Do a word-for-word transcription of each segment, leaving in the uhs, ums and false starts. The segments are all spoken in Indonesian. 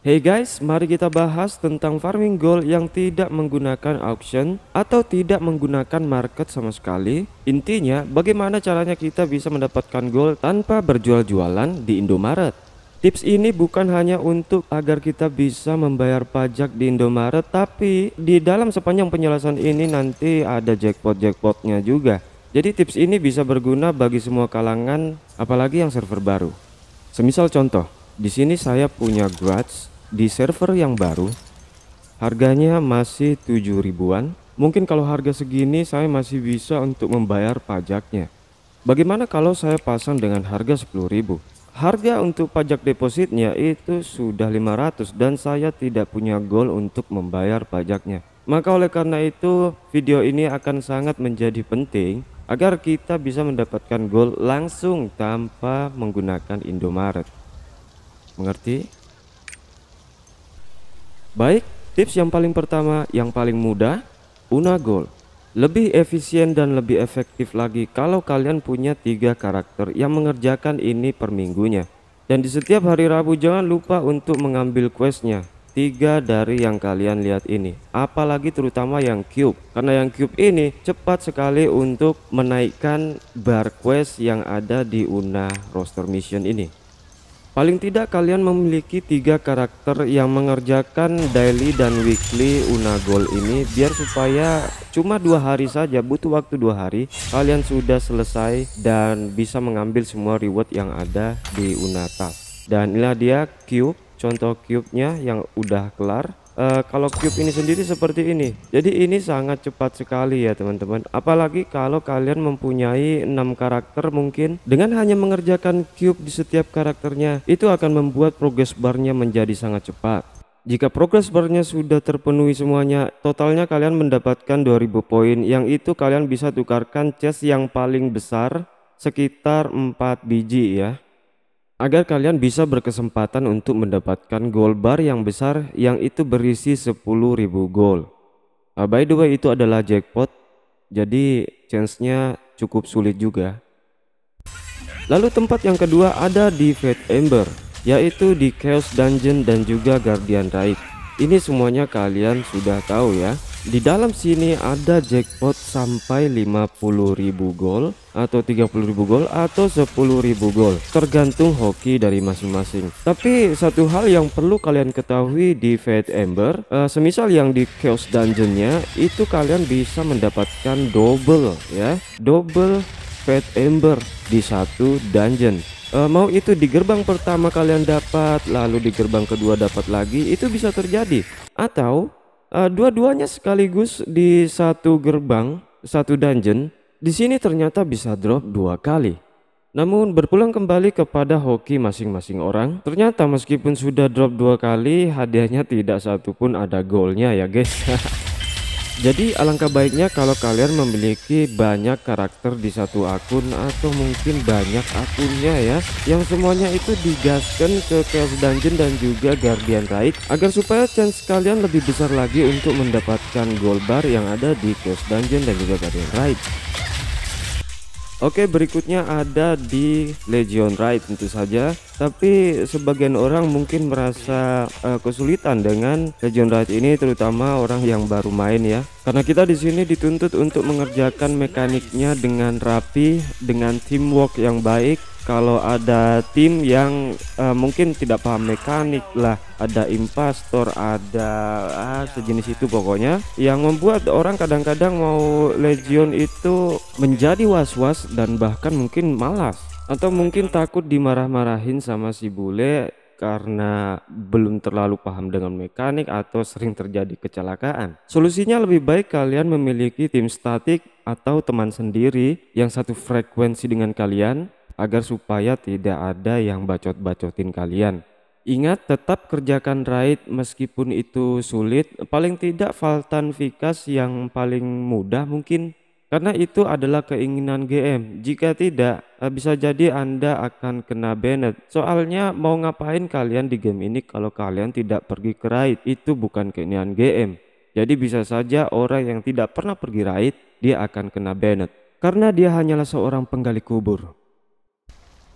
Hey guys, mari kita bahas tentang farming gold yang tidak menggunakan auction atau tidak menggunakan market sama sekali. Intinya, bagaimana caranya kita bisa mendapatkan gold tanpa berjual-jualan di Indomaret. Tips ini bukan hanya untuk agar kita bisa membayar pajak di Indomaret, tapi di dalam sepanjang penjelasan ini nanti ada jackpot-jackpotnya juga. Jadi tips ini bisa berguna bagi semua kalangan, apalagi yang server baru. Semisal contoh, di sini saya punya grudge di server yang baru, harganya masih tujuh ribuan. Mungkin kalau harga segini saya masih bisa untuk membayar pajaknya. Bagaimana kalau saya pasang dengan harga sepuluh ribu? Harga untuk pajak depositnya itu sudah lima ratus dan saya tidak punya gold untuk membayar pajaknya. Maka oleh karena itu video ini akan sangat menjadi penting agar kita bisa mendapatkan gold langsung tanpa menggunakan Indomaret. Mengerti? Baik, tips yang paling pertama, yang paling mudah, Una Gold. Lebih efisien dan lebih efektif lagi kalau kalian punya tiga karakter yang mengerjakan ini per minggunya. Dan di setiap hari Rabu jangan lupa untuk mengambil questnya, tiga dari yang kalian lihat ini. Apalagi terutama yang cube, karena yang cube ini cepat sekali untuk menaikkan bar quest yang ada di Una roster mission ini. Paling tidak kalian memiliki tiga karakter yang mengerjakan daily dan weekly Una Gold ini, biar supaya cuma dua hari saja, butuh waktu dua hari kalian sudah selesai dan bisa mengambil semua reward yang ada di Una Task. Dan inilah dia cube, contoh cube-nya yang udah kelar. Uh, kalau cube ini sendiri seperti ini. Jadi ini sangat cepat sekali ya teman-teman. Apalagi kalau kalian mempunyai enam karakter, mungkin dengan hanya mengerjakan cube di setiap karakternya, itu akan membuat progress barnya menjadi sangat cepat. Jika progress barnya sudah terpenuhi semuanya, totalnya kalian mendapatkan dua ribu poin. Yang itu kalian bisa tukarkan chest yang paling besar sekitar empat biji ya, agar kalian bisa berkesempatan untuk mendapatkan gold bar yang besar yang itu berisi sepuluh ribu gold. Uh, by the way, itu adalah jackpot, jadi chance-nya cukup sulit juga. Lalu tempat yang kedua ada di Fate Ember, yaitu di Chaos Dungeon dan juga Guardian Raid. Ini semuanya kalian sudah tahu ya. Di dalam sini ada jackpot sampai lima puluh ribu gold atau tiga puluh ribu gold atau sepuluh ribu gold, tergantung hoki dari masing-masing. Tapi satu hal yang perlu kalian ketahui di Fate Ember, uh, semisal yang di Chaos Dungeonnya itu kalian bisa mendapatkan double ya, double Fate Ember di satu dungeon. Uh, mau itu di gerbang pertama kalian dapat, lalu di gerbang kedua dapat lagi, itu bisa terjadi. Atau Uh, dua-duanya sekaligus di satu gerbang, satu dungeon. Di sini ternyata bisa drop dua kali. Namun berpulang kembali kepada hoki masing-masing orang. Ternyata meskipun sudah drop dua kali, hadiahnya tidak satu pun ada goalnya ya guys. Jadi alangkah baiknya kalau kalian memiliki banyak karakter di satu akun atau mungkin banyak akunnya ya, yang semuanya itu digaskan ke Chaos Dungeon dan juga Guardian Raid, agar supaya chance kalian lebih besar lagi untuk mendapatkan gold bar yang ada di Chaos Dungeon dan juga Guardian Raid. Oke, berikutnya ada di Legion Raid tentu saja. Tapi sebagian orang mungkin merasa uh, kesulitan dengan Legion Raid ini, terutama orang yang baru main ya. Karena kita di sini dituntut untuk mengerjakan mekaniknya dengan rapi, dengan teamwork yang baik. Kalau ada tim yang uh, mungkin tidak paham mekanik lah, ada impostor, ada ah, sejenis itu pokoknya, yang membuat orang kadang-kadang mau Legion itu menjadi was-was dan bahkan mungkin malas, atau mungkin takut dimarah-marahin sama si bule karena belum terlalu paham dengan mekanik atau sering terjadi kecelakaan. Solusinya lebih baik kalian memiliki tim statik atau teman sendiri yang satu frekuensi dengan kalian, agar supaya tidak ada yang bacot-bacotin kalian. Ingat, tetap kerjakan raid meskipun itu sulit, paling tidak Valtan Vikas yang paling mudah mungkin, karena itu adalah keinginan G M. Jika tidak, bisa jadi Anda akan kena banned. Soalnya mau ngapain kalian di game ini kalau kalian tidak pergi ke raid? Itu bukan keinginan G M. Jadi bisa saja orang yang tidak pernah pergi raid, dia akan kena banned, karena dia hanyalah seorang penggali kubur.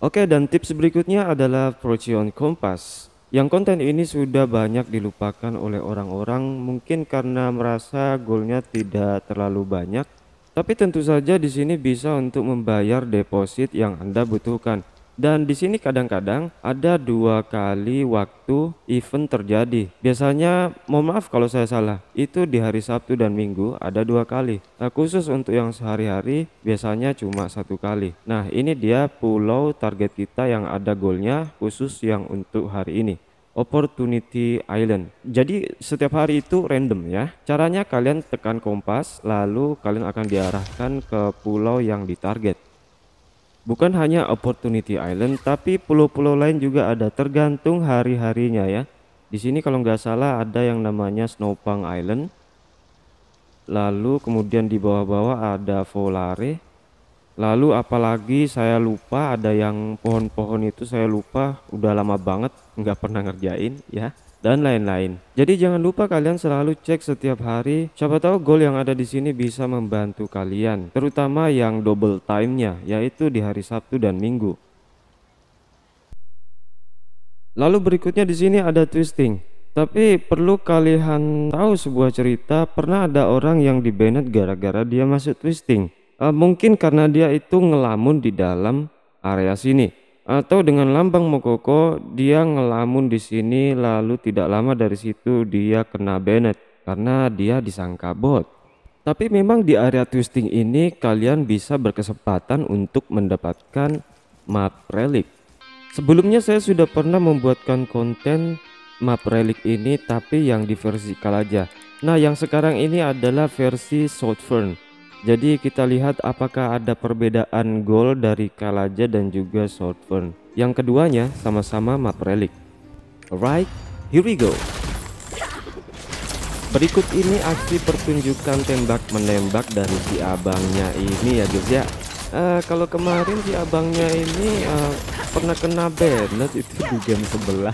Oke, dan tips berikutnya adalah Procyon Kompas. yang konten ini sudah banyak dilupakan oleh orang-orang, mungkin karena merasa goalnya tidak terlalu banyak. Tapi tentu saja di sini bisa untuk membayar deposit yang Anda butuhkan. Dan di sini kadang-kadang ada dua kali waktu event terjadi. Biasanya, mohon maaf kalau saya salah, itu di hari Sabtu dan Minggu ada dua kali. Nah, khusus untuk yang sehari-hari biasanya cuma satu kali. Nah, ini dia pulau target kita yang ada goalnya khusus yang untuk hari ini. Opportunity Island. Jadi setiap hari itu random ya. Caranya kalian tekan kompas lalu kalian akan diarahkan ke pulau yang ditarget. Bukan hanya Opportunity Island, tapi pulau-pulau lain juga ada, tergantung hari-harinya ya. Di sini kalau nggak salah ada yang namanya Snowpunk Island. Lalu kemudian di bawah-bawah ada Volare. Lalu apalagi saya lupa, ada yang pohon-pohon itu saya lupa, udah lama banget nggak pernah ngerjain ya. Dan lain-lain. Jadi jangan lupa kalian selalu cek setiap hari. Siapa tahu goal yang ada di sini bisa membantu kalian, terutama yang double time-nya, yaitu di hari Sabtu dan Minggu. Lalu berikutnya di sini ada Twisting. Tapi perlu kalian tahu sebuah cerita, pernah ada orang yang dibanet gara-gara dia masuk Twisting. E, mungkin karena dia itu ngelamun di dalam area sini. Atau dengan lambang Mokoko, dia ngelamun di sini, lalu tidak lama dari situ dia kena banet karena dia disangka bot. Tapi memang di area Twisting ini kalian bisa berkesempatan untuk mendapatkan Map Relic. Sebelumnya saya sudah pernah membuatkan konten Map Relic ini, tapi yang di versi Kalaja. Nah, yang sekarang ini adalah versi Sword Fern. Jadi kita lihat apakah ada perbedaan goal dari Kalaja dan juga Sword Fern. Yang keduanya sama-sama Map Relic. Alright, here we go. Berikut ini aksi pertunjukan tembak menembak dari si abangnya ini ya guys ya. Uh, kalau kemarin si abangnya ini uh, pernah kena banet itu di game sebelah.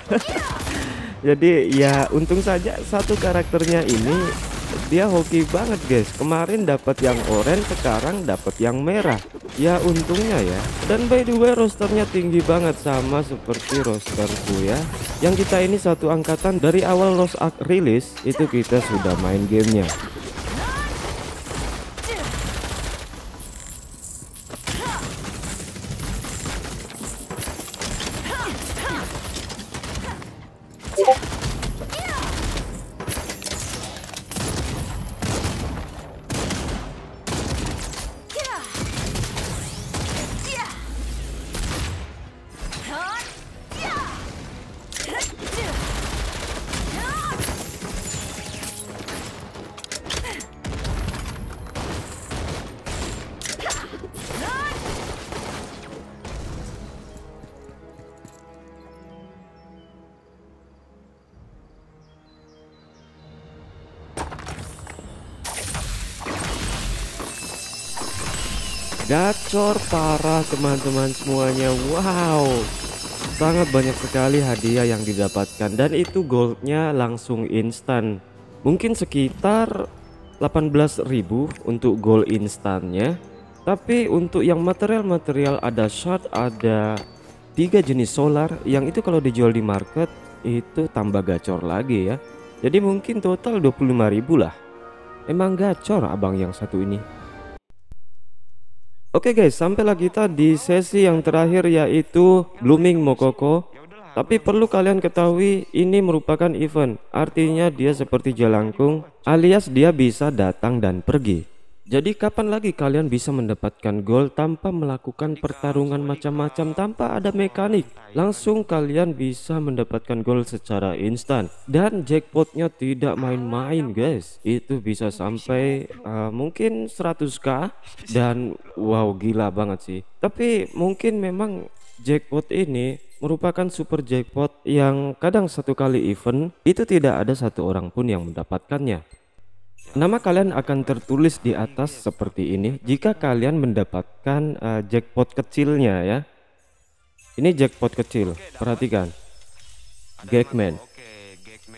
Jadi ya untung saja satu karakternya ini dia hoki banget guys. Kemarin dapat yang oranye, sekarang dapat yang merah. Ya untungnya ya. Dan by the way rosternya tinggi banget, sama seperti rosterku ya. Yang kita ini satu angkatan, dari awal Lost Ark rilis itu kita sudah main gamenya. Gacor parah teman-teman semuanya. Wow, sangat banyak sekali hadiah yang didapatkan, dan itu goldnya langsung instan. Mungkin sekitar delapan belas ribu untuk gold instannya. Tapi untuk yang material-material ada shard, ada tiga jenis solar, yang itu kalau dijual di market itu tambah gacor lagi ya. Jadi mungkin total dua puluh lima ribu lah. Emang gacor abang yang satu ini. Oke okay guys, sampailah kita di sesi yang terakhir yaitu Blooming Mokoko. Tapi perlu kalian ketahui ini merupakan event, artinya dia seperti jelangkung, alias dia bisa datang dan pergi. Jadi kapan lagi kalian bisa mendapatkan gold tanpa melakukan pertarungan macam-macam, tanpa ada mekanik. Langsung kalian bisa mendapatkan gold secara instan. Dan jackpotnya tidak main-main guys. Itu bisa sampai uh, mungkin seratus K. Dan wow, gila banget sih. Tapi mungkin memang jackpot ini merupakan super jackpot yang kadang satu kali event itu tidak ada satu orang pun yang mendapatkannya. Nama kalian akan tertulis di atas seperti ini jika kalian mendapatkan uh, jackpot kecilnya ya. Ini jackpot kecil, perhatikan. Gagman.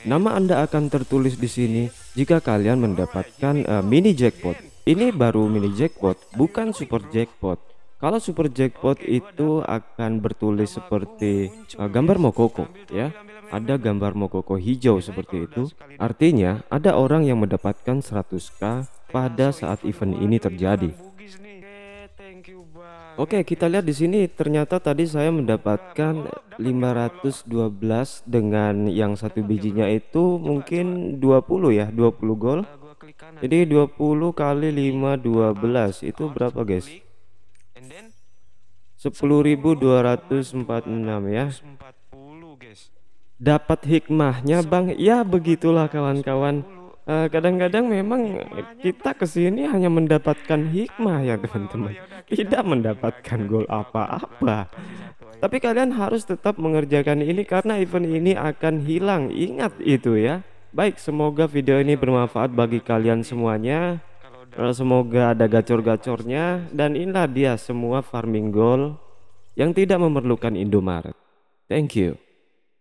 Nama Anda akan tertulis di sini jika kalian mendapatkan uh, mini jackpot. Ini baru mini jackpot, bukan super jackpot. Kalau super jackpot itu akan bertulis seperti uh, gambar Mokoko ya. Ada gambar Mokoko hijau seperti itu. Artinya ada orang yang mendapatkan seratus K pada saat event ini terjadi. Oke, kita lihat di sini ternyata tadi saya mendapatkan lima ratus dua belas dengan yang satu bijinya itu mungkin dua puluh ya, dua puluh gol. Jadi dua puluh kali lima, dua belas itu berapa guys? sepuluh ribu dua ratus empat puluh enam ya. Dapat hikmahnya bang. Ya begitulah kawan-kawan. Uh, kadang-kadang memang kita kesini hanya mendapatkan hikmah ya teman-teman. Tidak mendapatkan gol apa-apa. Tapi kalian harus tetap mengerjakan ini karena event ini akan hilang. Ingat itu ya. Baik, semoga video ini bermanfaat bagi kalian semuanya. Semoga ada gacor-gacornya, dan inilah dia semua farming goal yang tidak memerlukan Indomaret. Thank you.